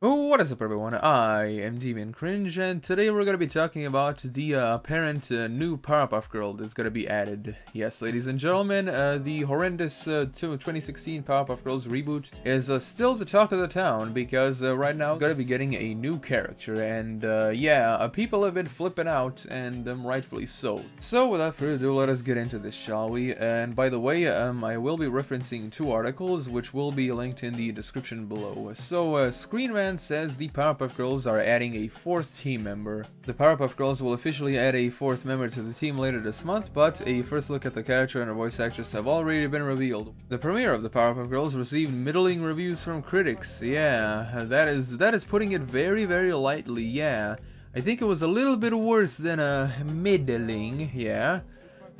What is up, everyone? I am DeviantCringe, and today we're going to be talking about the apparent new Powerpuff Girl that's going to be added. Yes, ladies and gentlemen, the horrendous 2016 Powerpuff Girls reboot is still the talk of the town, because right now it's going to be getting a new character, and people have been flipping out, and rightfully so. So without further ado, let us get into this, shall we? And by the way, I will be referencing two articles, which will be linked in the description below. So, Screenrant says the Powerpuff Girls are adding a fourth team member. The Powerpuff Girls will officially add a fourth member to the team later this month, but a first look at the character and her voice actress have already been revealed. The premiere of the Powerpuff Girls received middling reviews from critics. Yeah, that is putting it very, very lightly. Yeah, I think it was a little bit worse than a middling. Yeah.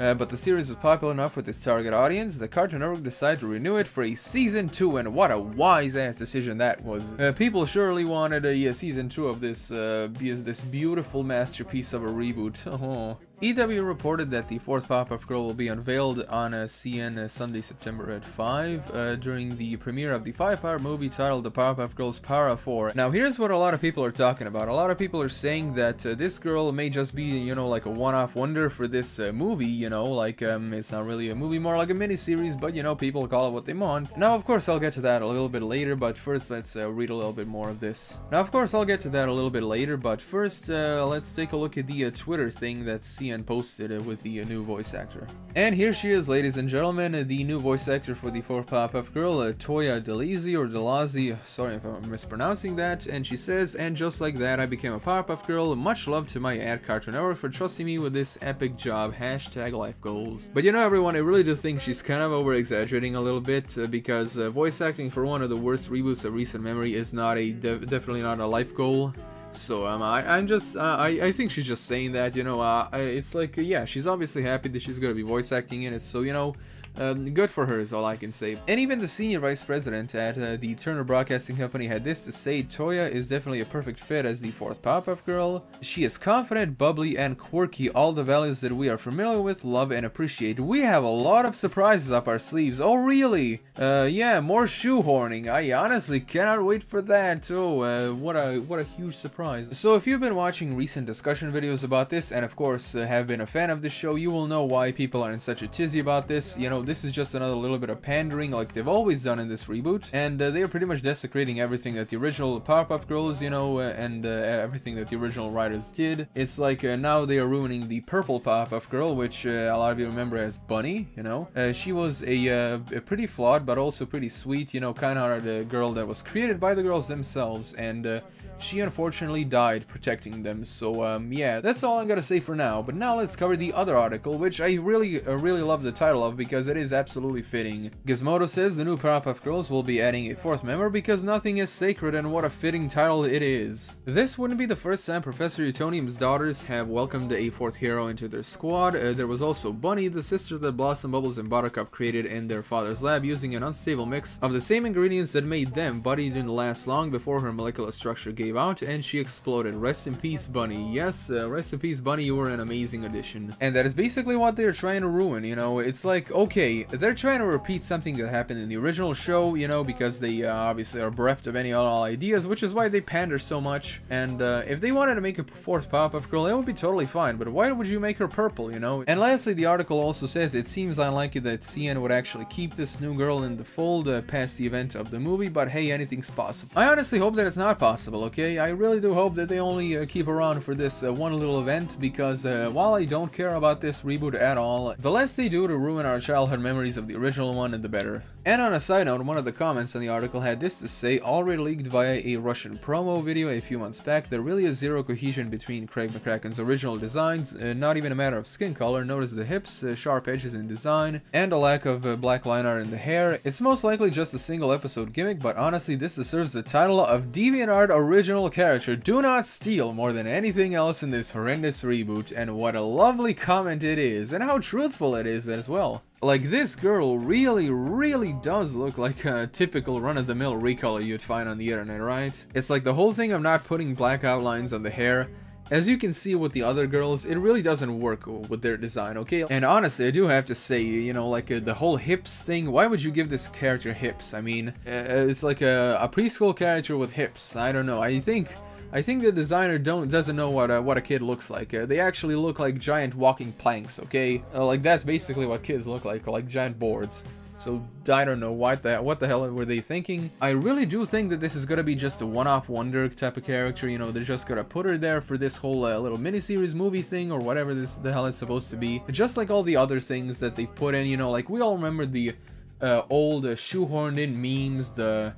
But the series is popular enough with its target audience, the Cartoon Network decided to renew it for a Season 2, and what a wise-ass decision that was. People surely wanted a Season 2 of this beautiful masterpiece of a reboot. Oh. EW reported that the fourth Powerpuff Girl will be unveiled on CN Sunday, September at 5, during the premiere of the 5-part movie titled The Powerpuff Girls Power 4. Now, here's what a lot of people are talking about. A lot of people are saying that this girl may just be, you know, like a one-off wonder for this movie, you know, like, it's not really a movie, more like a miniseries, but, you know, people call it what they want. Now, of course, I'll get to that a little bit later, but first, let's read a little bit more of this. Now, of course, I'll get to that a little bit later, but first, let's take a look at the Twitter thing that's seen and posted with the new voice actor. And here she is, ladies and gentlemen, the new voice actor for the fourth Powerpuff Girl, Tōya Delazhy, or Delazhy, sorry if I'm mispronouncing that, and she says, "And just like that, I became a Powerpuff Girl. Much love to my ad Cartoon Network for trusting me with this epic job. Hashtag life goals." But you know, everyone, I really do think she's kind of over-exaggerating a little bit, because voice acting for one of the worst reboots of recent memory is not a, definitely not a life goal. So I think she's just saying that, you know, it's like, yeah, she's obviously happy that she's gonna be voice acting in it, so, you know, good for her is all I can say. And even the senior vice president at the Turner Broadcasting Company had this to say: "Tōya is definitely a perfect fit as the fourth Powerpuff Girl. She is confident, bubbly, and quirky, all the values that we are familiar with, love, and appreciate. We have a lot of surprises up our sleeves." Oh, really? Yeah, more shoehorning. I honestly cannot wait for that. Oh, what a huge surprise. So if you've been watching recent discussion videos about this, and of course have been a fan of the show, you will know why people are in such a tizzy about this. You know, this is just another little bit of pandering, like they've always done in this reboot, and they're pretty much desecrating everything that the original Powerpuff Girls, you know, and everything that the original writers did. It's like, now they are ruining the purple Powerpuff Girl, which a lot of you remember as Bunny, you know. She was a pretty flawed, but also pretty sweet, you know, kind-hearted girl that was created by the girls themselves, and she unfortunately died protecting them. So yeah, that's all I'm gonna say for now, but now let's cover the other article, which I really love the title of, because it is absolutely fitting. Gizmodo says the new Powerpuff Girls will be adding a fourth member because nothing is sacred, and what a fitting title it is. This wouldn't be the first time Professor Utonium's daughters have welcomed a fourth hero into their squad. There was also Bunny, the sister that Blossom, Bubbles, and Buttercup created in their father's lab using an unstable mix of the same ingredients that made them. Bunny didn't last long before her molecular structure gave out and she exploded. Rest in peace, Bunny. Yes, rest in peace, Bunny, you were an amazing addition. And that is basically what they're trying to ruin, you know. It's like, okay, they're trying to repeat something that happened in the original show, you know, because they obviously are bereft of any all ideas, which is why they pander so much. And if they wanted to make a fourth Powerpuff Girl, it would be totally fine, but why would you make her purple, you know? And lastly, the article also says it seems unlikely that CN would actually keep this new girl in the fold past the event of the movie, but hey, anything's possible. I honestly hope that it's not possible, okay? I really do hope that they only keep around for this one little event, because while I don't care about this reboot at all, the less they do to ruin our childhood memories of the original one, and the better. And on a side note, one of the comments on the article had this to say: "Already leaked via a Russian promo video a few months back, there really is zero cohesion between Craig McCracken's original designs, not even a matter of skin color. Notice the hips, sharp edges in design, and a lack of black line art in the hair. It's most likely just a single episode gimmick, but honestly this deserves the title of DeviantArt Original Character Do Not Steal more than anything else in this horrendous reboot." And what a lovely comment it is, and how truthful it is as well. Like, this girl really does look like a typical run-of-the-mill recolor you'd find on the internet, right? It's like the whole thing of not putting black outlines on the hair As you can see with the other girls, it really doesn't work with their design, okay? And honestly, I do have to say, you know, like the whole hips thing, why would you give this character hips? I mean, it's like a preschool character with hips. I don't know. I think the designer doesn't know what a kid looks like. They actually look like giant walking planks, okay? Like that's basically what kids look like giant boards. So I don't know what the hell were they thinking. I really do think that this is gonna be just a one-off wonder type of character. You know, they're just gonna put her there for this whole little miniseries movie thing or whatever the hell it's supposed to be. Just like all the other things that they put in, you know, like we all remember the old shoehorned-in memes, the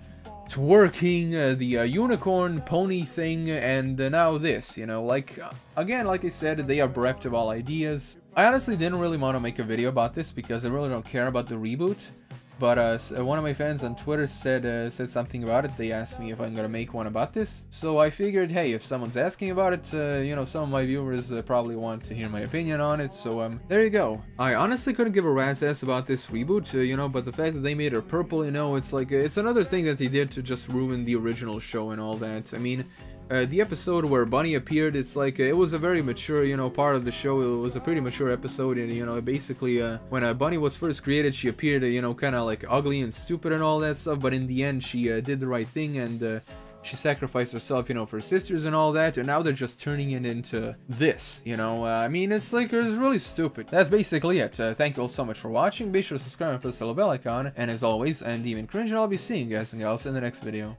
twerking, the unicorn pony thing, and now this, you know, like, again, like I said, they are bereft of all ideas. I honestly didn't really want to make a video about this because I really don't care about the reboot, but one of my fans on Twitter said something about it. They asked me if I'm gonna make one about this, so I figured, hey, if someone's asking about it, you know, some of my viewers probably want to hear my opinion on it, so there you go. I honestly couldn't give a rat's ass about this reboot, you know, but the fact that they made her purple, you know, it's like, it's another thing that they did to just ruin the original show and all that. I mean, the episode where Bunny appeared, it's like, it was a very mature, you know, part of the show. It was a pretty mature episode, and, you know, basically, when Bunny was first created, she appeared, you know, kind of like ugly and stupid and all that stuff, but in the end, she did the right thing, and she sacrificed herself, you know, for her sisters and all that, and now they're just turning it into this, you know, I mean, it's like, it's really stupid. That's basically it. Thank you all so much for watching. Be sure to subscribe and press the little bell icon, and as always, I'm DeviantCringe, and I'll be seeing you guys and gals in the next video.